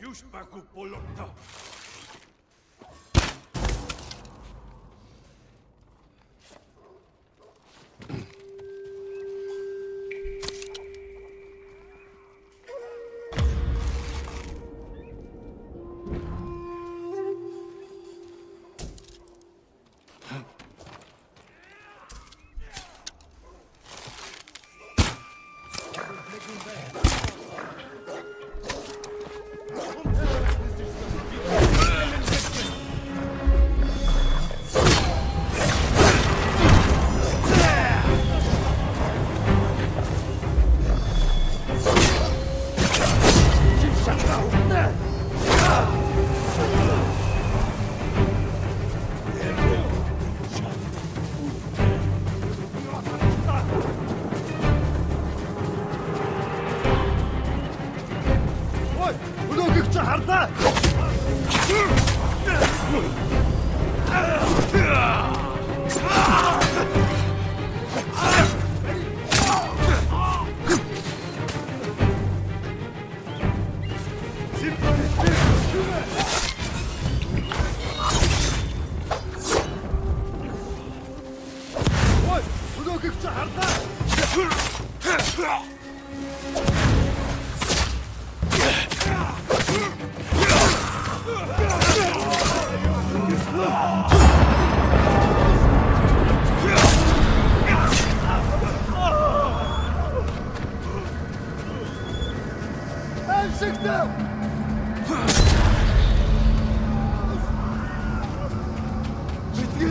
유심받고 볼록다.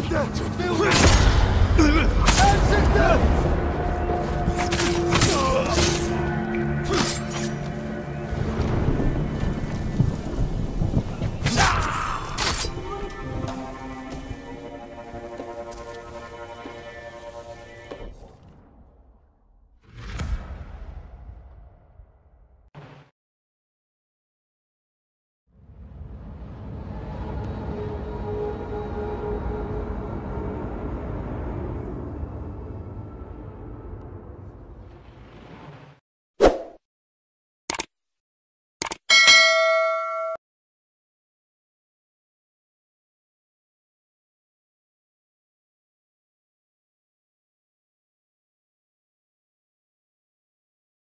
I'll take them!